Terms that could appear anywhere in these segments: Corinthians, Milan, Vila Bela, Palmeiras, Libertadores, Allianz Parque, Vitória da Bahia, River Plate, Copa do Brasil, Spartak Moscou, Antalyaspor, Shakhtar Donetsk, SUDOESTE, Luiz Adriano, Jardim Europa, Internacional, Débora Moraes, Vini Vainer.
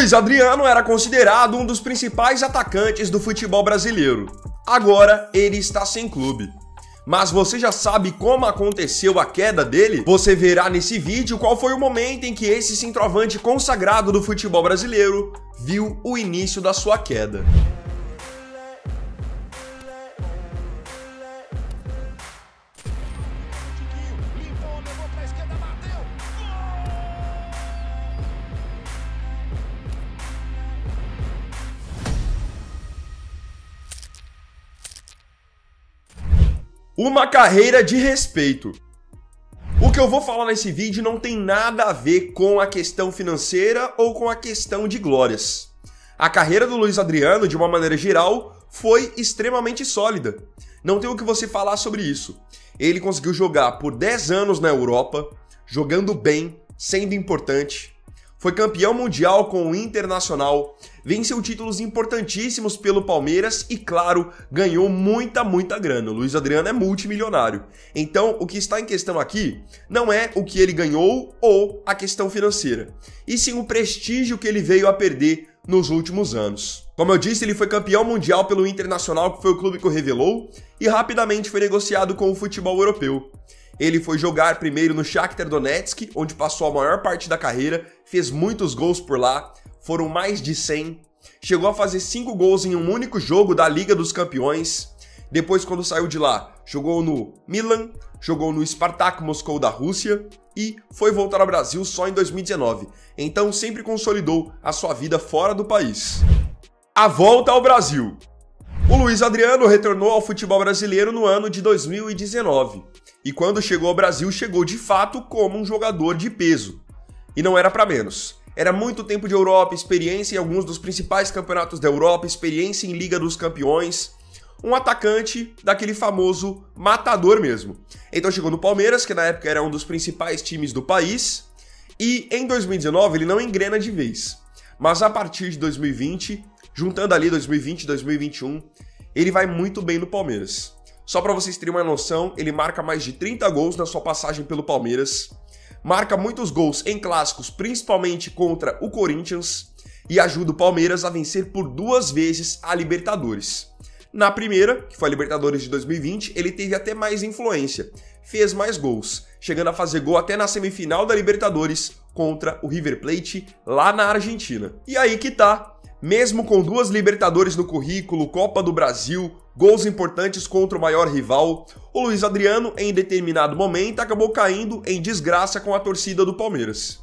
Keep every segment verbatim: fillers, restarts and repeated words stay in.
Luiz Adriano era considerado um dos principais atacantes do futebol brasileiro. Agora ele está sem clube. Mas você já sabe como aconteceu a queda dele? Você verá nesse vídeo qual foi o momento em que esse centroavante consagrado do futebol brasileiro viu o início da sua queda. Uma carreira de respeito. O que eu vou falar nesse vídeo não tem nada a ver com a questão financeira ou com a questão de glórias. A carreira do Luiz Adriano, de uma maneira geral, foi extremamente sólida. Não tem o que você falar sobre isso. Ele conseguiu jogar por dez anos na Europa, jogando bem, sendo importante. Foi campeão mundial com o Internacional, venceu títulos importantíssimos pelo Palmeiras e, claro, ganhou muita, muita grana. O Luiz Adriano é multimilionário. Então, o que está em questão aqui não é o que ele ganhou ou a questão financeira, e sim o prestígio que ele veio a perder nos últimos anos. Como eu disse, ele foi campeão mundial pelo Internacional, que foi o clube que o revelou, e rapidamente foi negociado com o futebol europeu. Ele foi jogar primeiro no Shakhtar Donetsk, onde passou a maior parte da carreira, fez muitos gols por lá, foram mais de cem, chegou a fazer cinco gols em um único jogo da Liga dos Campeões. Depois, quando saiu de lá, jogou no Milan, jogou no Spartak Moscou da Rússia e foi voltar ao Brasil só em dois mil e dezenove, então sempre consolidou a sua vida fora do país. A volta ao Brasil. O Luiz Adriano retornou ao futebol brasileiro no ano de dois mil e dezenove. E quando chegou ao Brasil, chegou de fato como um jogador de peso. E não era para menos. Era muito tempo de Europa, experiência em alguns dos principais campeonatos da Europa, experiência em Liga dos Campeões. Um atacante daquele famoso matador mesmo. Então chegou no Palmeiras, que na época era um dos principais times do país. E em dois mil e dezenove ele não engrena de vez. Mas a partir de dois mil e vinte, juntando ali dois mil e vinte e dois mil e vinte e um, ele vai muito bem no Palmeiras. Só para vocês terem uma noção, ele marca mais de trinta gols na sua passagem pelo Palmeiras, marca muitos gols em clássicos, principalmente contra o Corinthians, e ajuda o Palmeiras a vencer por duas vezes a Libertadores. Na primeira, que foi a Libertadores de dois mil e vinte, ele teve até mais influência, fez mais gols, chegando a fazer gol até na semifinal da Libertadores contra o River Plate, lá na Argentina. E aí que tá. Mesmo com duas Libertadores no currículo, Copa do Brasil, gols importantes contra o maior rival, o Luiz Adriano, em determinado momento, acabou caindo em desgraça com a torcida do Palmeiras.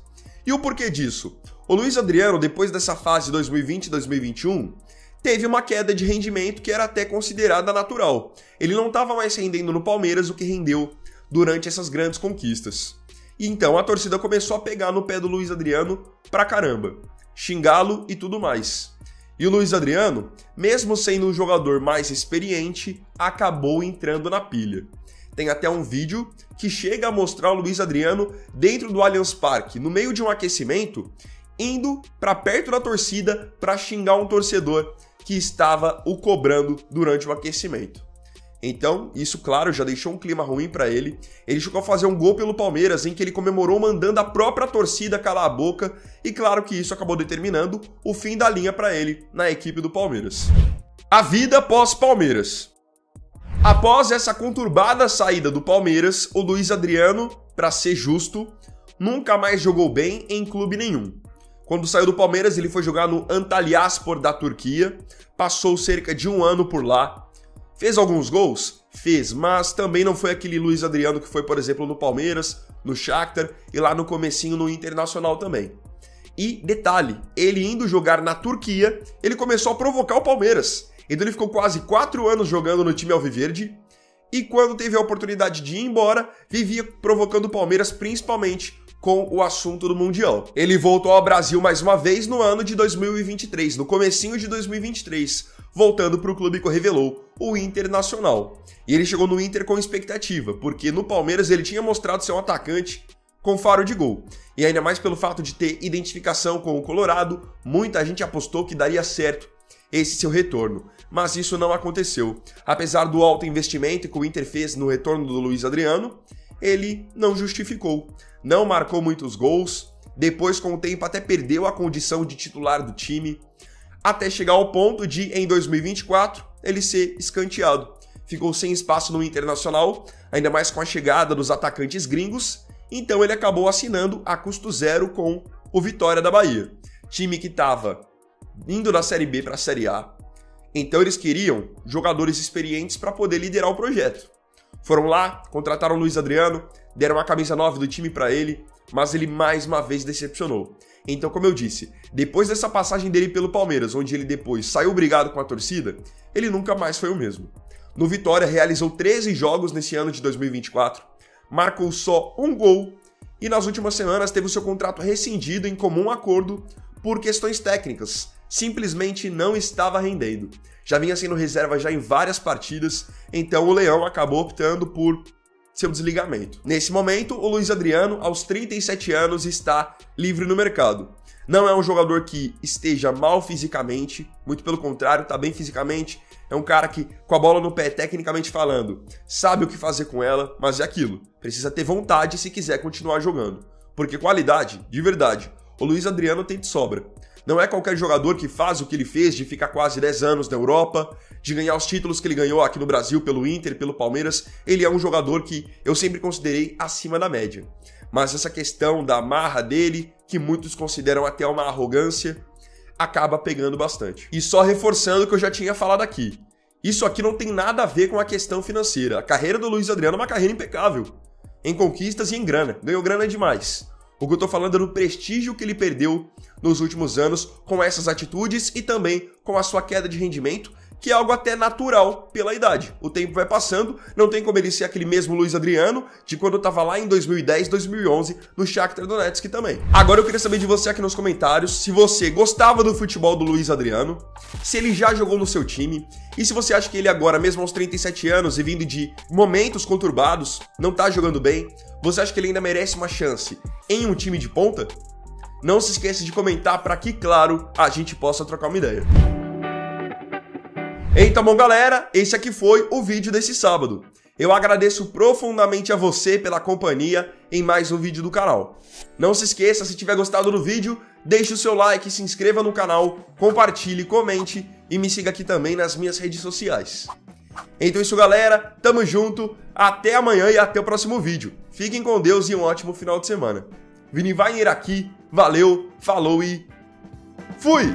E o porquê disso? O Luiz Adriano, depois dessa fase dois mil e vinte e dois mil e vinte e um, teve uma queda de rendimento que era até considerada natural. Ele não estava mais rendendo no Palmeiras o que rendeu durante essas grandes conquistas. E então a torcida começou a pegar no pé do Luiz Adriano pra caramba, xingá-lo e tudo mais. E o Luiz Adriano, mesmo sendo um jogador mais experiente, acabou entrando na pilha. Tem até um vídeo que chega a mostrar o Luiz Adriano dentro do Allianz Parque, no meio de um aquecimento, indo para perto da torcida para xingar um torcedor que estava o cobrando durante o aquecimento. Então, isso, claro, já deixou um clima ruim para ele. Ele chegou a fazer um gol pelo Palmeiras, em que ele comemorou mandando a própria torcida calar a boca. E claro que isso acabou determinando o fim da linha para ele na equipe do Palmeiras. A vida pós-Palmeiras. Após essa conturbada saída do Palmeiras, o Luiz Adriano, para ser justo, nunca mais jogou bem em clube nenhum. Quando saiu do Palmeiras, ele foi jogar no Antalyaspor da Turquia, passou cerca de um ano por lá. Fez alguns gols? Fez, mas também não foi aquele Luiz Adriano que foi, por exemplo, no Palmeiras, no Shakhtar e lá no comecinho no Internacional também. E detalhe, ele indo jogar na Turquia, ele começou a provocar o Palmeiras. Então ele ficou quase quatro anos jogando no time alviverde e quando teve a oportunidade de ir embora, vivia provocando o Palmeiras, principalmente com o assunto do Mundial. Ele voltou ao Brasil mais uma vez no ano de dois mil e vinte e três, no comecinho de dois mil e vinte e três, voltando para o clube que o revelou, o Internacional. E ele chegou no Inter com expectativa, porque no Palmeiras ele tinha mostrado ser um atacante com faro de gol. E ainda mais pelo fato de ter identificação com o Colorado, muita gente apostou que daria certo esse seu retorno. Mas isso não aconteceu. Apesar do alto investimento que o Inter fez no retorno do Luiz Adriano, ele não justificou. Não marcou muitos gols, depois com o tempo até perdeu a condição de titular do time, até chegar ao ponto de, em dois mil e vinte e quatro, ele ser escanteado. Ficou sem espaço no Internacional, ainda mais com a chegada dos atacantes gringos, então ele acabou assinando a custo zero com o Vitória da Bahia, time que estava indo da Série B para a Série A. Então eles queriam jogadores experientes para poder liderar o projeto. Foram lá, contrataram o Luiz Adriano, deram a camisa nove do time para ele, mas ele mais uma vez decepcionou. Então, como eu disse, depois dessa passagem dele pelo Palmeiras, onde ele depois saiu brigado com a torcida, ele nunca mais foi o mesmo. No Vitória, realizou treze jogos nesse ano de dois mil e vinte e quatro, marcou só um gol e nas últimas semanas teve o seu contrato rescindido em comum acordo por questões técnicas. Simplesmente não estava rendendo. Já vinha sendo reserva já em várias partidas, então o Leão acabou optando por seu desligamento. Nesse momento, o Luiz Adriano, aos trinta e sete anos, está livre no mercado. Não é um jogador que esteja mal fisicamente, muito pelo contrário, está bem fisicamente. É um cara que, com a bola no pé, tecnicamente falando, sabe o que fazer com ela, mas é aquilo. Precisa ter vontade se quiser continuar jogando. Porque qualidade, de verdade, o Luiz Adriano tem de sobra. Não é qualquer jogador que faz o que ele fez de ficar quase dez anos na Europa, de ganhar os títulos que ele ganhou aqui no Brasil pelo Inter, pelo Palmeiras. Ele é um jogador que eu sempre considerei acima da média. Mas essa questão da marra dele, que muitos consideram até uma arrogância, acaba pegando bastante. E só reforçando o que eu já tinha falado aqui, isso aqui não tem nada a ver com a questão financeira. A carreira do Luiz Adriano é uma carreira impecável, em conquistas e em grana. Ganhou grana demais. O que eu tô falando é do prestígio que ele perdeu nos últimos anos com essas atitudes e também com a sua queda de rendimento, que é algo até natural pela idade. O tempo vai passando, não tem como ele ser aquele mesmo Luiz Adriano de quando tava lá em dois mil e dez, dois mil e onze, no Shakhtar Donetsk também. Agora eu queria saber de você aqui nos comentários se você gostava do futebol do Luiz Adriano, se ele já jogou no seu time e se você acha que ele agora, mesmo aos trinta e sete anos e vindo de momentos conturbados, não tá jogando bem, você acha que ele ainda merece uma chance em um time de ponta? Não se esqueça de comentar para que, claro, a gente possa trocar uma ideia. Então, bom, galera, esse aqui foi o vídeo desse sábado. Eu agradeço profundamente a você pela companhia em mais um vídeo do canal. Não se esqueça, se tiver gostado do vídeo, deixe o seu like, se inscreva no canal, compartilhe, comente e me siga aqui também nas minhas redes sociais. Então é isso, galera. Tamo junto. Até amanhã e até o próximo vídeo. Fiquem com Deus e um ótimo final de semana. Vini Vainer aqui. Valeu, falou e fui!